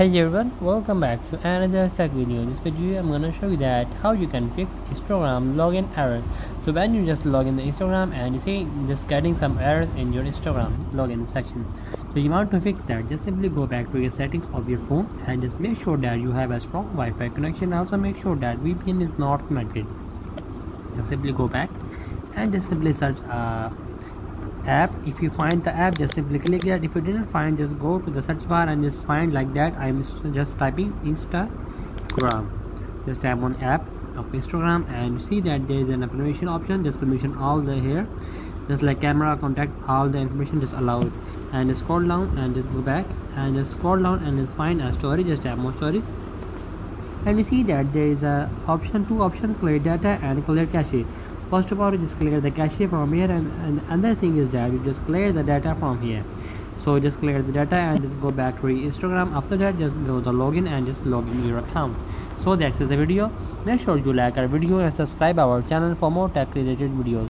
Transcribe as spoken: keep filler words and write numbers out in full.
Hey everyone, welcome back to another tech video. In this video I'm gonna show you that how you can fix Instagram login error. So when you just log in the Instagram and you see just getting some errors in your Instagram login section, so you want to fix that, just simply go back to your settings of your phone and just make sure that you have a strong Wi-Fi connection. Also make sure that V P N is not connected. Just simply go back and just simply search uh, app. If you find the app, just simply click that. If you didn't find, just go to the search bar and just find like that. I'm just typing Instagram, just tap on app of Instagram and see that there is an permission option. Just permission all the here, just like camera, contact, all the information just allowed. And just scroll down and just go back and just scroll down and just find a story. Just tap on story and you see that there is a option, two option, clear data and clear cache. First of all, you just clear the cache from here, and, and another thing is that you just clear the data from here. So just clear the data and just go back to Instagram. After that, just go the login and just log in your account. So that's the video. Make sure you like our video and subscribe our channel for more tech related videos.